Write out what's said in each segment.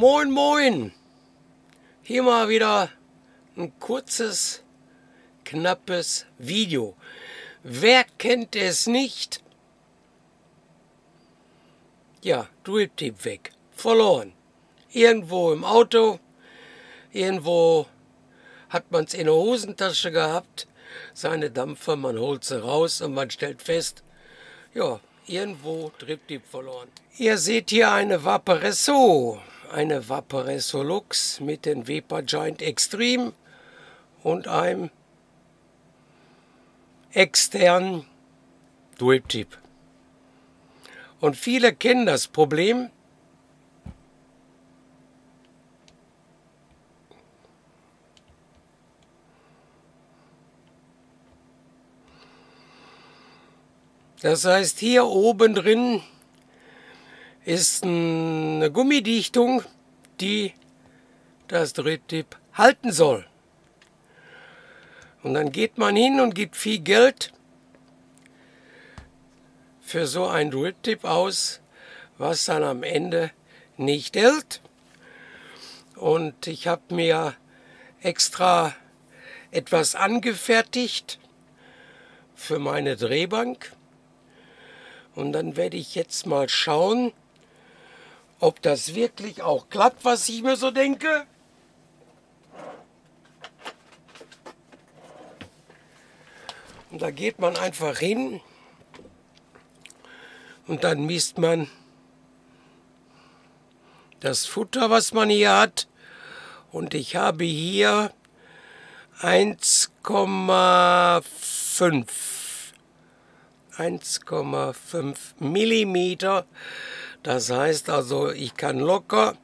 Moin Moin! Hier mal wieder ein kurzes, knappes Video. Wer kennt es nicht? Ja, Drip-Tip weg. Verloren. Irgendwo im Auto, irgendwo hat man es in der Hosentasche gehabt, seine Dampfer, man holt sie raus und man stellt fest, ja, irgendwo Drip-Tip verloren. Ihr seht hier eine Vaporesso. Eine Vaporesso Lux mit dem Vapor Giant Extreme und einem externen Drip-Tip. Und viele kennen das Problem. Das heißt, hier oben drin ist eine Gummidichtung, die das Drip-Tip halten soll. Und dann geht man hin und gibt viel Geld für so ein Drip-Tip aus, was dann am Ende nicht hält. Und ich habe mir extra etwas angefertigt für meine Drehbank. Und dann werde ich jetzt mal schauen, ob das wirklich auch klappt, was ich mir so denke. Und da geht man einfach hin und dann misst man das Futter, was man hier hat. Und ich habe hier 1,5 mm. Das heißt also, ich kann locker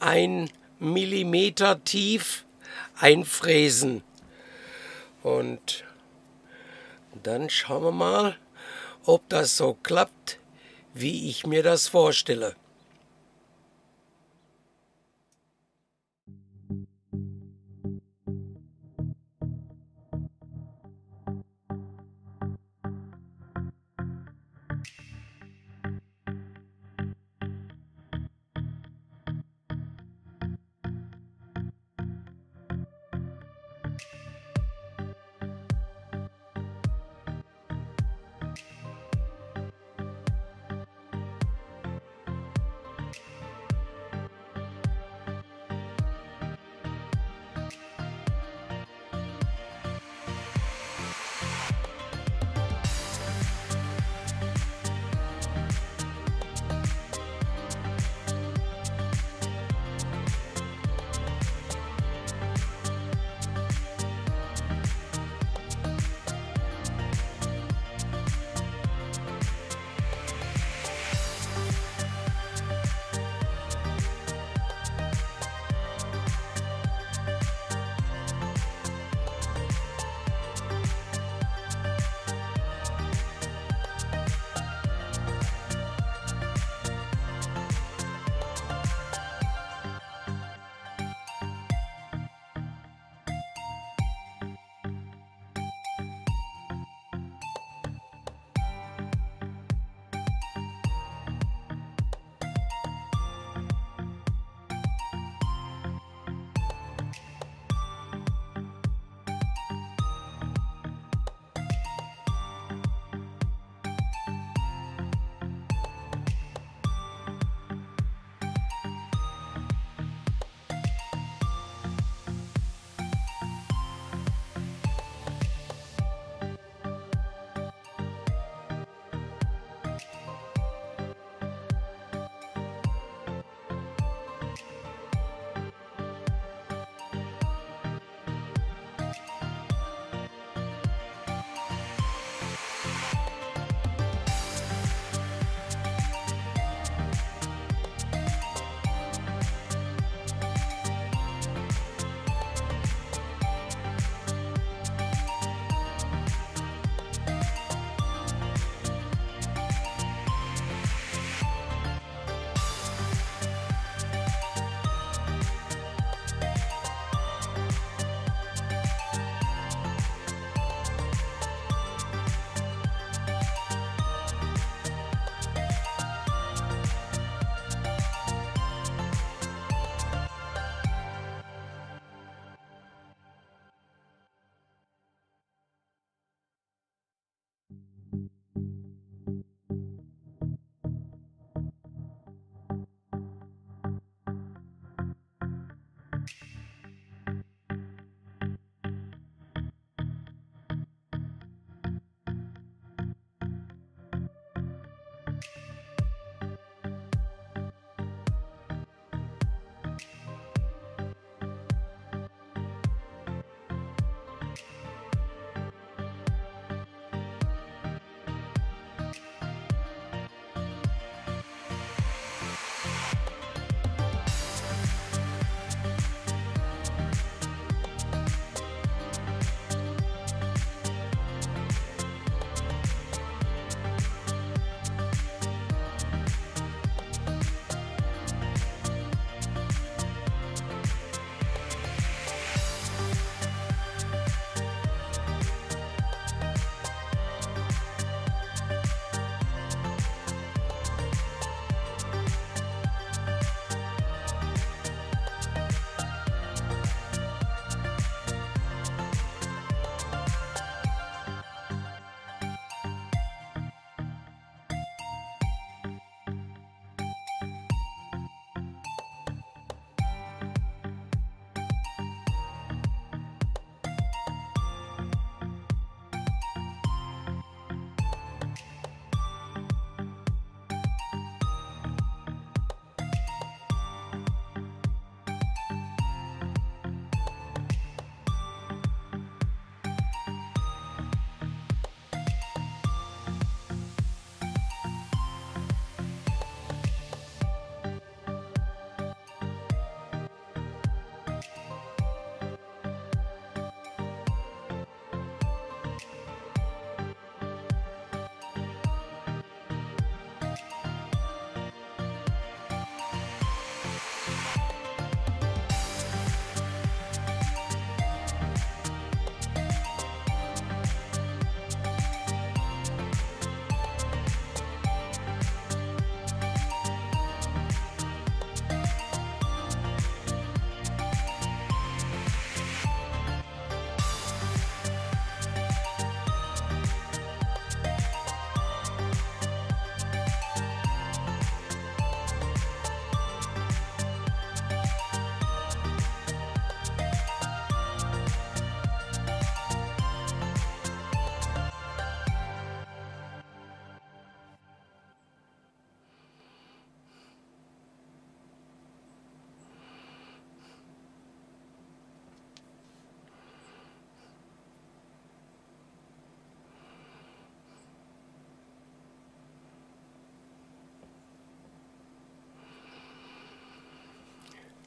1 mm tief einfräsen. Und dann schauen wir mal, ob das so klappt, wie ich mir das vorstelle.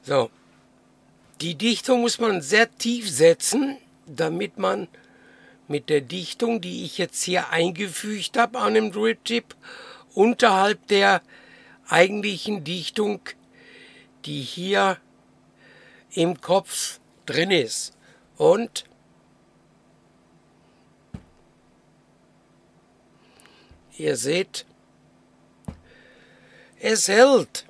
So, die Dichtung muss man sehr tief setzen, damit man mit der Dichtung, die ich jetzt hier eingefügt habe an dem Drip-Tip, unterhalb der eigentlichen Dichtung, die hier im Kopf drin ist. Und ihr seht, es hält.